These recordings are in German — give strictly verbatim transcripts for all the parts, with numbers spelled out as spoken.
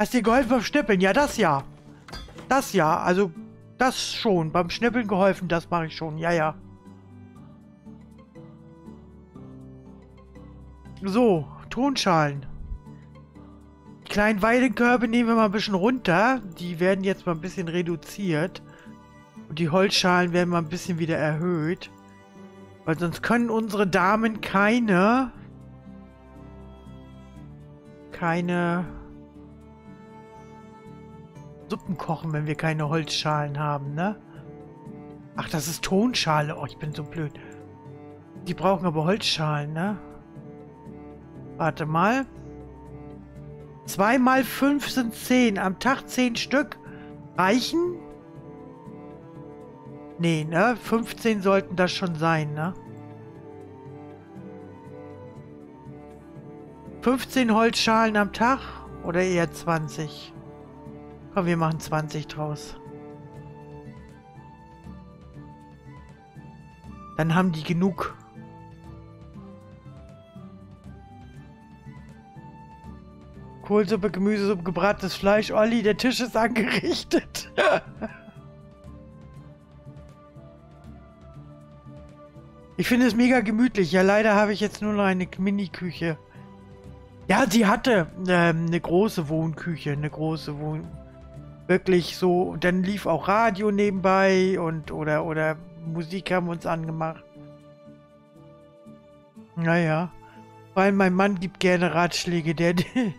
Hast dir geholfen beim Schnippeln? Ja, das ja. Das ja, also das schon. Beim Schnippeln geholfen, das mache ich schon. Ja, ja. So, Tonschalen. Die kleinen Weidenkörbe nehmen wir mal ein bisschen runter. Die werden jetzt mal ein bisschen reduziert. Und die Holzschalen werden mal ein bisschen wieder erhöht. Weil sonst können unsere Damen keine... keine... Suppen kochen, wenn wir keine Holzschalen haben, ne? Ach, das ist Tonschale. Oh, ich bin so blöd. Die brauchen aber Holzschalen, ne? Warte mal. zwei mal fünf sind zehn. Am Tag zehn Stück. Reichen? Nee, ne? fünfzehn sollten das schon sein, ne? fünfzehn Holzschalen am Tag? Oder eher zwanzig? Komm, wir machen zwanzig draus. Dann haben die genug. Kohlsuppe, Gemüsesuppe, gebratenes Fleisch. Olli, der Tisch ist angerichtet. Ich finde es mega gemütlich. Ja, leider habe ich jetzt nur noch eine Mini-Küche. Ja, sie hatte ähm, eine große Wohnküche. Eine große Wohn... Wirklich so. Und dann lief auch Radio nebenbei und oder, oder Musik haben wir uns angemacht. Naja. Weil mein Mann gibt gerne Ratschläge. Der, der,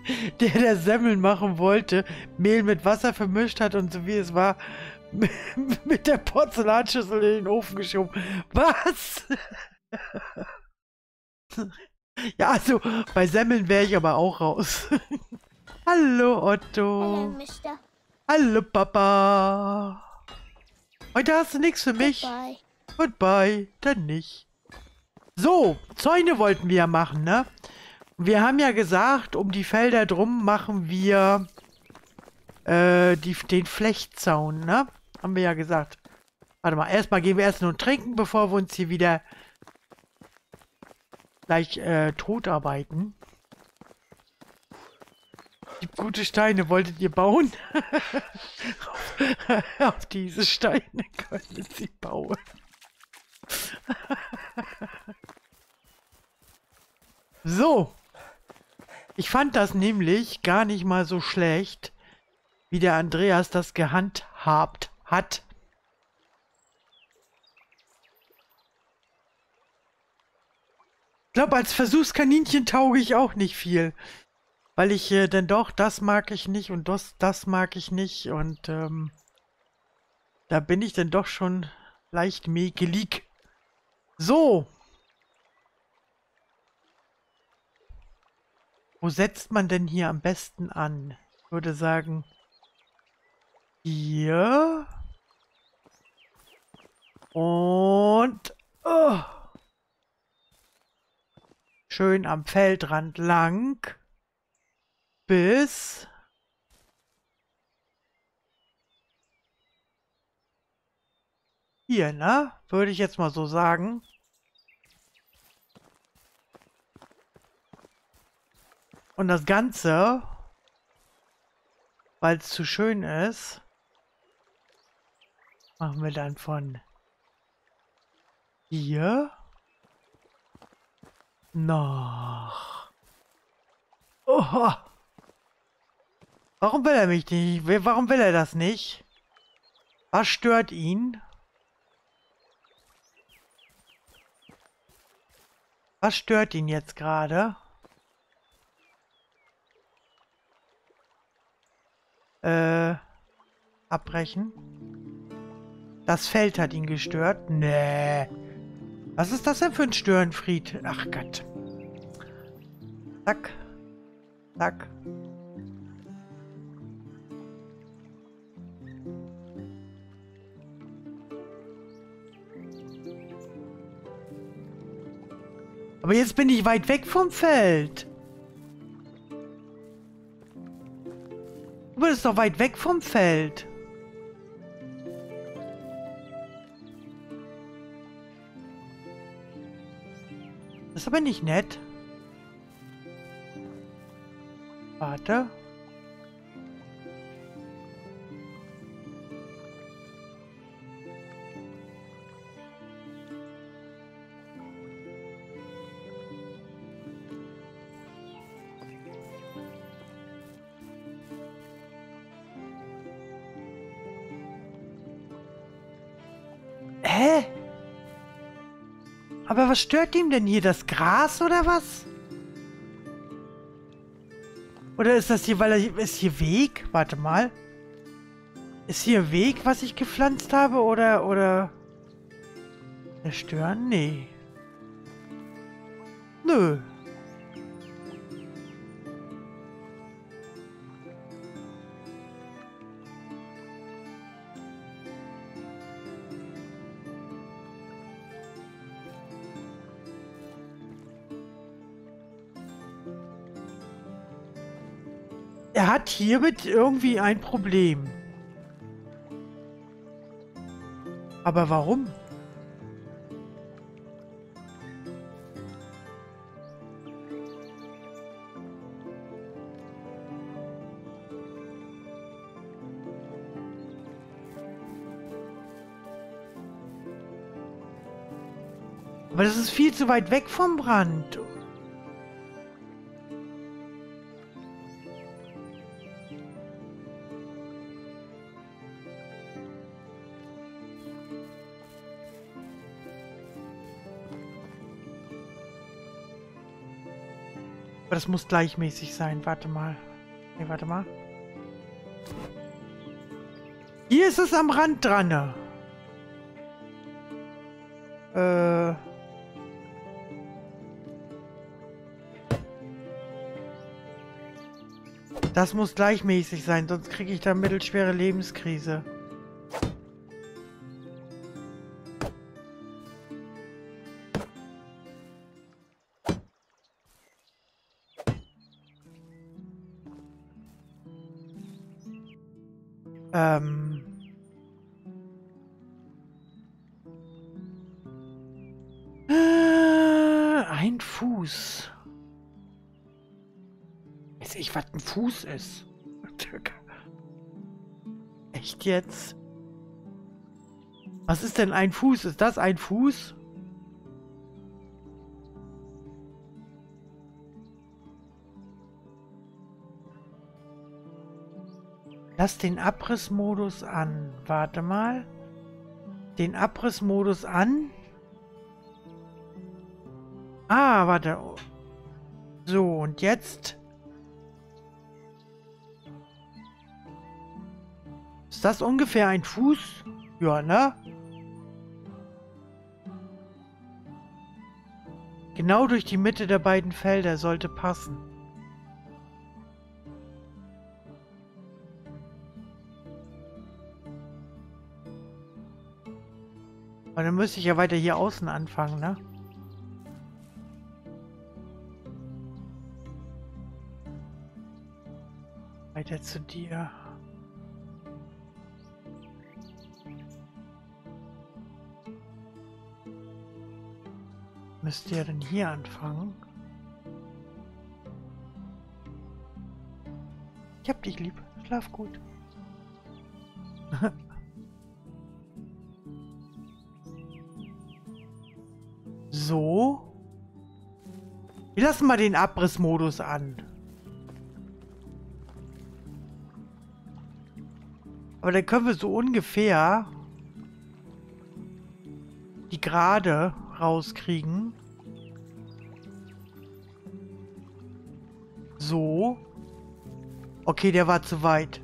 der Semmeln machen wollte, Mehl mit Wasser vermischt hat und so wie es war... mit der Porzellanschüssel in den Ofen geschoben. Was? Ja, also bei Semmeln wäre ich aber auch raus. Hallo Otto. Hallo Mister. Hallo Papa. Heute hast du nichts für mich. Goodbye. Goodbye, dann nicht. So, Zäune wollten wir ja machen, ne? Wir haben ja gesagt, um die Felder drum machen wir äh, die, den Flechtzaun, ne? Haben wir ja gesagt. Warte mal, erstmal gehen wir essen und trinken, bevor wir uns hier wieder gleich äh, tot arbeiten. Die gute Steine wolltet ihr bauen? Auf diese Steine können sie bauen. So. Ich fand das nämlich gar nicht mal so schlecht, wie der Andreas das gehandhabt hat. Ich glaube, als Versuchskaninchen tauge ich auch nicht viel. Weil ich äh, denn doch, das mag ich nicht und das, das mag ich nicht. Und ähm, da bin ich denn doch schon leicht mäkelig. So. Wo setzt man denn hier am besten an? Ich würde sagen, hier... Und oh, schön am Feldrand lang bis hier, ne? Würde ich jetzt mal so sagen. Und das Ganze, weil es zu schön ist, machen wir dann von... Hier noch. Oha. Warum will er mich nicht? Warum will er das nicht? Was stört ihn? Was stört ihn jetzt gerade? Äh, abbrechen. Das Feld hat ihn gestört. Nee. Was ist das denn für ein Störenfried? Ach Gott. Zack. Zack. Aber jetzt bin ich weit weg vom Feld. Du bist doch weit weg vom Feld. Das ist aber nicht nett. Warte. Hä? Aber was stört ihm denn hier? Das Gras oder was? Oder ist das hier, weil er hier, ist hier Weg? Warte mal. Ist hier Weg, was ich gepflanzt habe? Oder, oder... Zerstören? Nee. Nö. Er hat hiermit irgendwie ein Problem. Aber warum? Aber das ist viel zu weit weg vom Brand. Aber das muss gleichmäßig sein. Warte mal. Ne, warte mal. Hier ist es am Rand dran. Ne? Äh... Das muss gleichmäßig sein, sonst kriege ich da mittelschwere Lebenskrise. Ähm... Ein Fuß. Weiß ich, was ein Fuß ist? Echt jetzt? Was ist denn ein Fuß? Ist das ein Fuß? Lass den Abrissmodus an. Warte mal. Den Abrissmodus an. Ah, warte. So, und jetzt... Ist das ungefähr ein Fuß? Ja, ne? Genau durch die Mitte der beiden Felder sollte passen. Aber dann müsste ich ja weiter hier außen anfangen, ne? Weiter zu dir. Müsst ihr denn hier anfangen? Ich hab dich lieb. Schlaf gut. So. Wir lassen mal den Abrissmodus an. Aber dann können wir so ungefähr die Gerade rauskriegen. So. Okay, der war zu weit.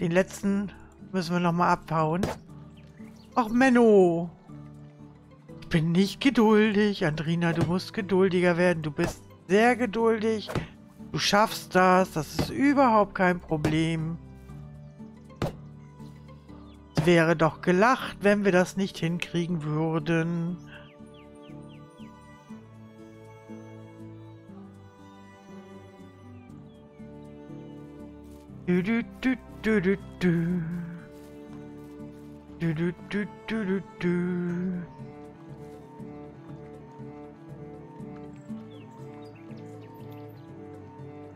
Den letzten müssen wir nochmal abhauen. Ach, Menno. Ich bin nicht geduldig. Andrina, du musst geduldiger werden. Du bist sehr geduldig. Du schaffst das. Das ist überhaupt kein Problem. Es wäre doch gelacht, wenn wir das nicht hinkriegen würden. Du du du du du du. Du du du du du du.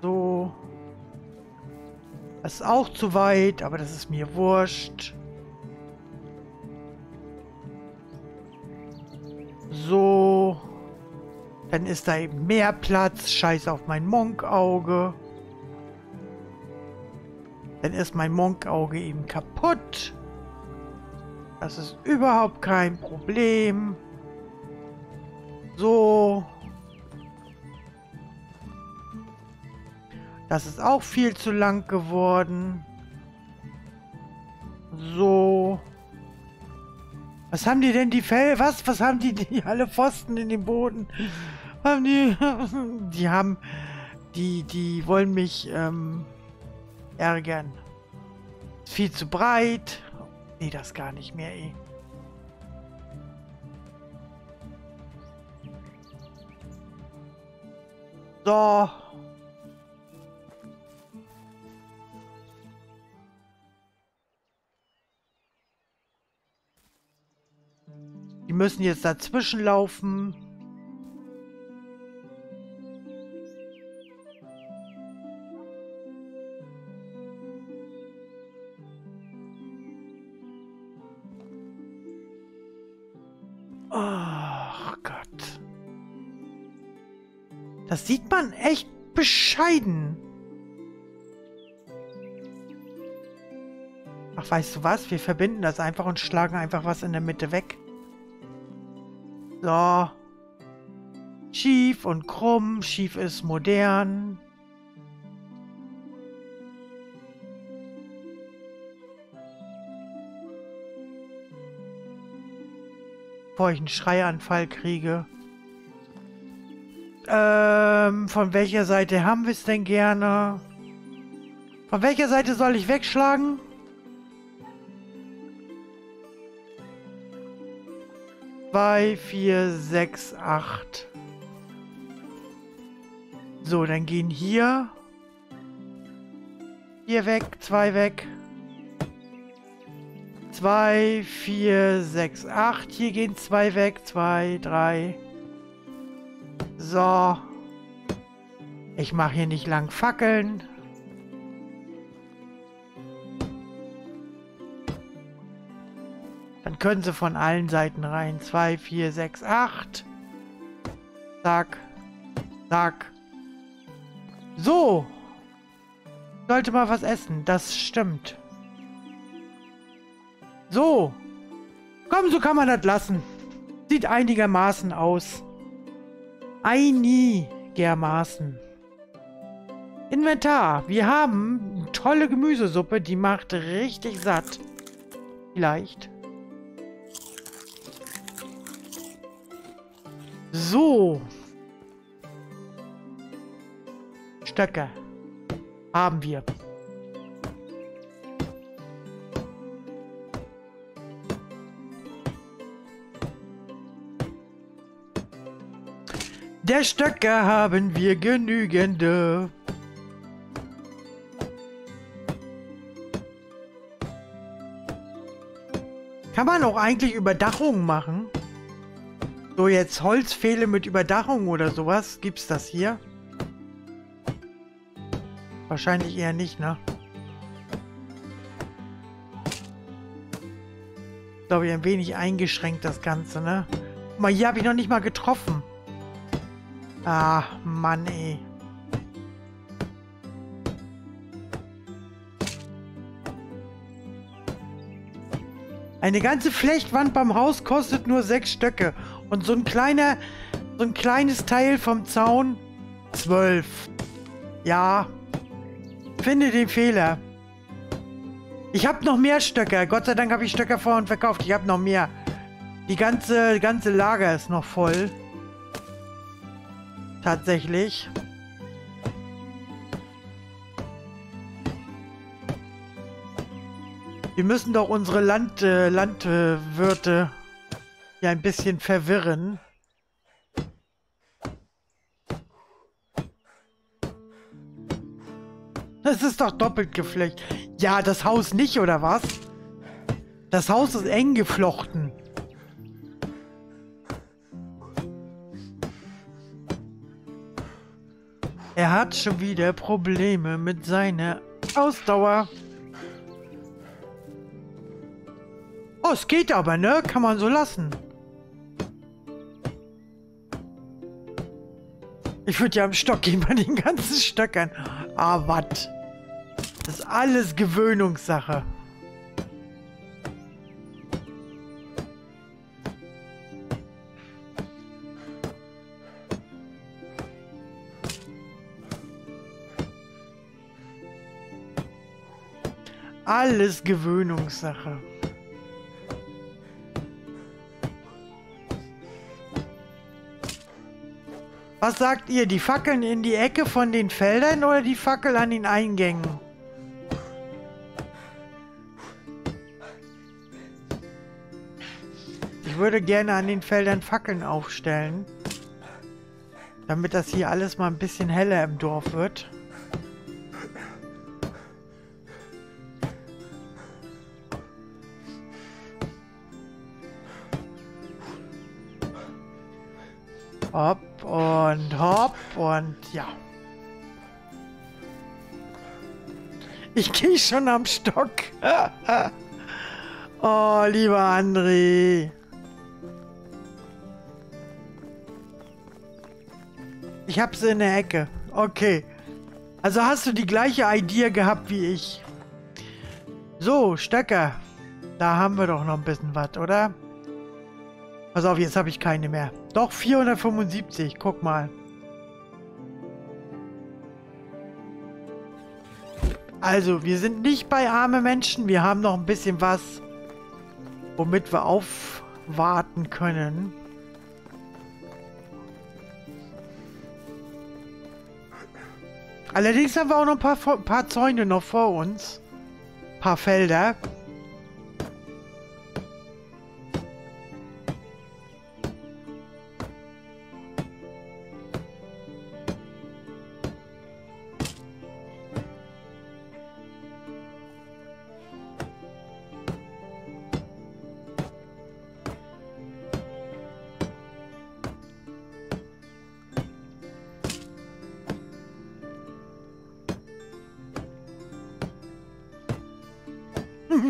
So. Das ist auch zu weit, aber das ist mir wurscht. So. Dann ist da eben mehr Platz. Scheiß auf mein Monkauge. Dann ist mein Monkauge eben kaputt. Das ist überhaupt kein Problem. So. Das ist auch viel zu lang geworden. So. Was haben die denn die Fell? Was? Was haben die, die alle Pfosten in den Boden? Haben die? Die haben... Die, die wollen mich ähm, ärgern. Ist viel zu breit. Nee, das gar nicht mehr, eh. So. Die müssen jetzt dazwischen laufen. Ach Gott. Das sieht man echt bescheiden. Ach, weißt du was? Wir verbinden das einfach und schlagen einfach was in der Mitte weg. So. Schief und krumm. Schief ist modern. Bevor ich einen Schreianfall kriege. Ähm, von welcher Seite haben wir es denn gerne? Von welcher Seite soll ich wegschlagen? zwei, vier, sechs, acht. So, dann gehen hier. Hier weg, zwei weg. zwei, vier, sechs, acht. Hier gehen zwei weg. zwei, drei. So. Ich mache hier nicht lang Fackeln. Dann können sie von allen Seiten rein. zwei, vier, sechs, acht. Zack. Zack. So. Sollte mal was essen. Das stimmt. So. Komm, so kann man das lassen. Sieht einigermaßen aus. Einigermaßen. Inventar. Wir haben eine tolle Gemüsesuppe. Die macht richtig satt. Vielleicht. So. Stöcke. Haben wir. Der Stöcke haben wir genügende. Kann man auch eigentlich Überdachung machen? So, jetzt Holzpfähle mit Überdachung oder sowas. Gibt's das hier? Wahrscheinlich eher nicht, ne? Ich glaube, ich ein wenig eingeschränkt das Ganze, ne? Guck mal, hier habe ich noch nicht mal getroffen. Ah, Mann, ey. Eine ganze Flechtwand beim Haus kostet nur sechs Stöcke. Und so ein kleiner, so ein kleines Teil vom Zaun, zwölf. Ja. Finde den Fehler. Ich habe noch mehr Stöcker. Gott sei Dank habe ich Stöcker vor und verkauft. Ich habe noch mehr. Die ganze, die ganze Lager ist noch voll. Tatsächlich. Wir müssen doch unsere Land, äh, Landwirte hier ein bisschen verwirren. Das ist doch doppelt geflecht. Ja, das Haus nicht, oder was? Das Haus ist eng geflochten. Er hat schon wieder Probleme mit seiner Ausdauer. Oh, es geht aber, ne? Kann man so lassen. Ich würde ja am Stock gehen bei den ganzen Stöckern. Ah, was? Das ist alles Gewöhnungssache. Alles Gewöhnungssache. Was sagt ihr? Die Fackeln in die Ecke von den Feldern oder die Fackel an den Eingängen? Ich würde gerne an den Feldern Fackeln aufstellen, damit das hier alles mal ein bisschen heller im Dorf wird. Hopp und hopp und ja. Ich gehe schon am Stock. Oh, lieber André. Ich hab's in der Ecke. Okay. Also hast du die gleiche Idee gehabt wie ich. So, Stöcker. Da haben wir doch noch ein bisschen was, oder? Pass auf, jetzt habe ich keine mehr. Doch, vierhundertfünfundsiebzig, guck mal. Also, wir sind nicht bei armen Menschen. Wir haben noch ein bisschen was, womit wir aufwarten können. Allerdings haben wir auch noch ein paar, ein paar Zäune noch vor uns. Ein paar Felder.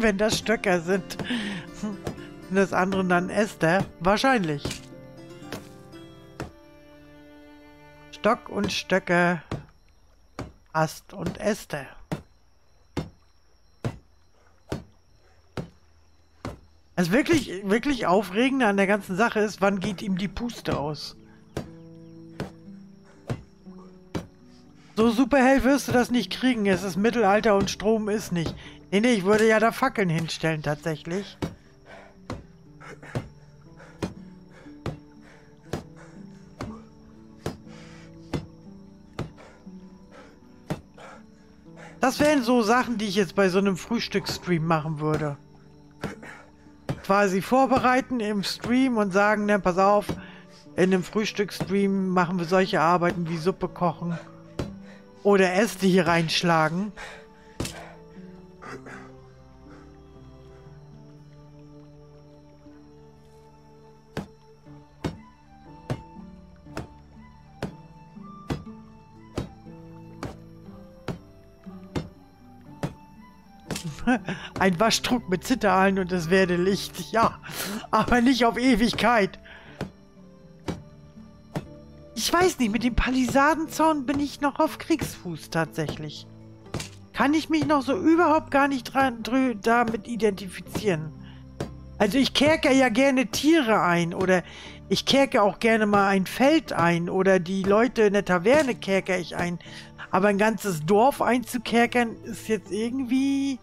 Wenn das Stöcker sind und das andere dann Äste, wahrscheinlich. Stock und Stöcke, Ast und Äste. Das wirklich, wirklich Aufregende an der ganzen Sache ist, wann geht ihm die Puste aus? So super hell wirst du das nicht kriegen. Es ist Mittelalter und Strom ist nicht. Nee, nee, ich würde ja da Fackeln hinstellen, tatsächlich. Das wären so Sachen, die ich jetzt bei so einem Frühstücksstream machen würde. Quasi vorbereiten im Stream und sagen, ne, pass auf, in einem Frühstücksstream machen wir solche Arbeiten wie Suppe kochen oder Äste hier reinschlagen. Ein Waschtrug mit Zitteraalen und es werde Licht. Ja, aber nicht auf Ewigkeit. Ich weiß nicht, mit dem Palisadenzaun bin ich noch auf Kriegsfuß tatsächlich. Kann ich mich noch so überhaupt gar nicht dran, drü, damit identifizieren. Also ich kerke ja gerne Tiere ein oder ich kerke auch gerne mal ein Feld ein oder die Leute in der Taverne kerke ich ein. Aber ein ganzes Dorf einzukerkern ist jetzt irgendwie...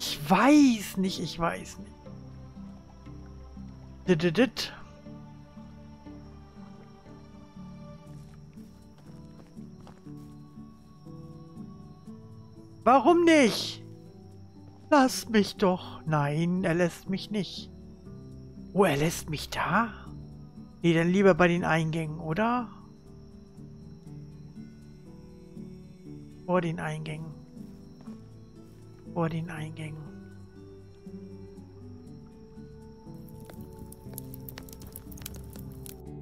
Ich weiß nicht, ich weiß nicht. Dit, dit, dit. Warum nicht? Lass mich doch. Nein, er lässt mich nicht. Oh, er lässt mich da? Nee, dann lieber bei den Eingängen, oder? Vor den Eingängen. Vor den Eingängen.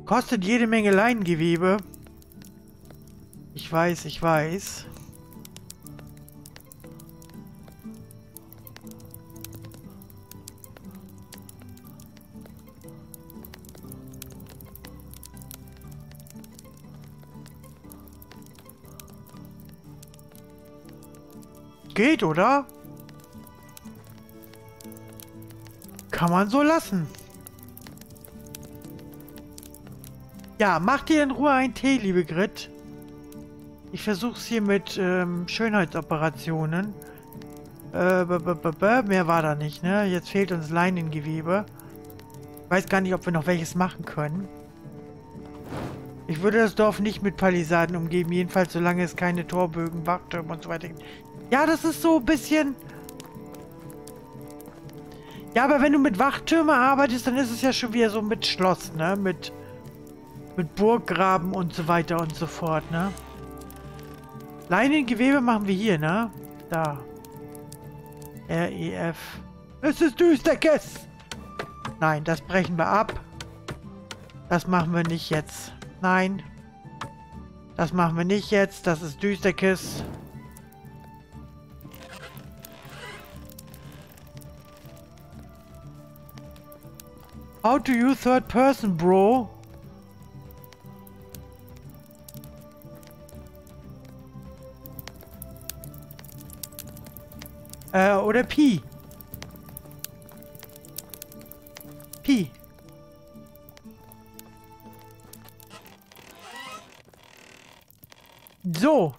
Kostet jede Menge Leingewebe. Ich weiß, ich weiß. Geht, oder? Kann man so lassen. Ja, mach dir in Ruhe einen Tee, liebe Grit. Ich versuch's hier mit ähm, Schönheitsoperationen. Äh, b -b -b -b mehr war da nicht, ne? Jetzt fehlt uns Leinengewebe. Ich weiß gar nicht, ob wir noch welches machen können. Ich würde das Dorf nicht mit Palisaden umgeben, jedenfalls solange es keine Torbögen, Wachtürme und so weiter gibt. Ja, das ist so ein bisschen... Ja, aber wenn du mit Wachtürmen arbeitest, dann ist es ja schon wieder so mit Schloss, ne? Mit, mit Burggraben und so weiter und so fort, ne? Leinengewebe machen wir hier, ne? Da. R E F. Es ist düster, Kess! Nein, das brechen wir ab. Das machen wir nicht jetzt. Nein. Das machen wir nicht jetzt. Das ist Düsterkiss. How do you third person, bro? Äh, oder Pi. Pi. So.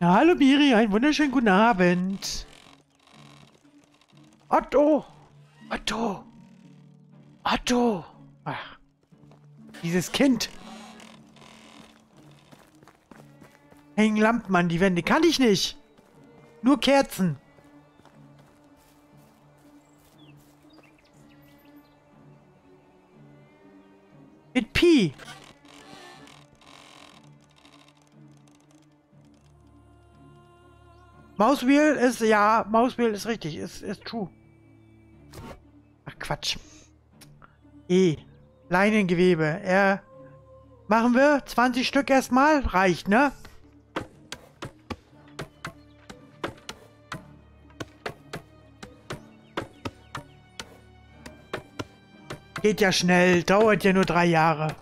Ja, hallo Biri, einen wunderschönen guten Abend. Otto. Otto. Otto. Ach. Dieses Kind. Hängen Lampen an die Wände. Kann ich nicht. Nur Kerzen. Mit Pi. Mauswheel ist, ja, Mauswheel ist richtig, ist, ist true. Ach Quatsch. E. Leinengewebe. R. Machen wir zwanzig Stück erstmal? Reicht, ne? Geht ja schnell, dauert ja nur drei Jahre.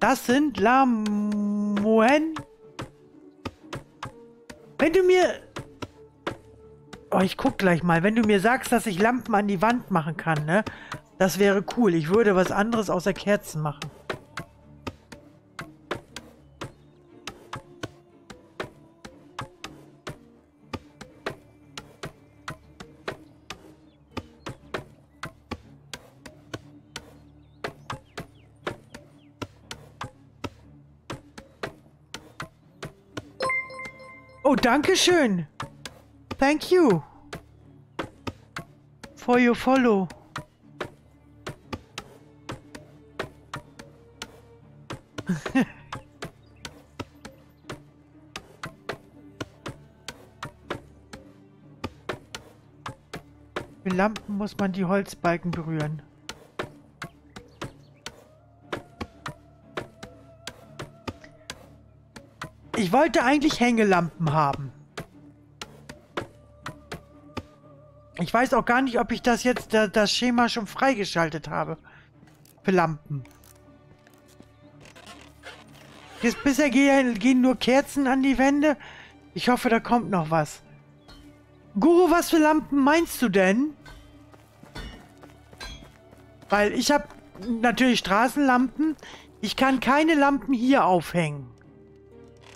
Das sind Lamoen. Wenn du mir... Oh, ich guck gleich mal. Wenn du mir sagst, dass ich Lampen an die Wand machen kann, ne? Das wäre cool. Ich würde was anderes außer Kerzen machen. Oh, Dankeschön. Thank you. For your follow. Mit Lampen muss man die Holzbalken berühren. Ich wollte eigentlich Hängelampen haben. Ich weiß auch gar nicht, ob ich das jetzt, das Schema schon freigeschaltet habe. Für Lampen. Jetzt bisher gehen nur Kerzen an die Wände. Ich hoffe, da kommt noch was. Guru, was für Lampen meinst du denn? Weil ich habe natürlich Straßenlampen. Ich kann keine Lampen hier aufhängen.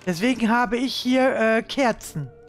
Deswegen habe ich hier äh, Kerzen.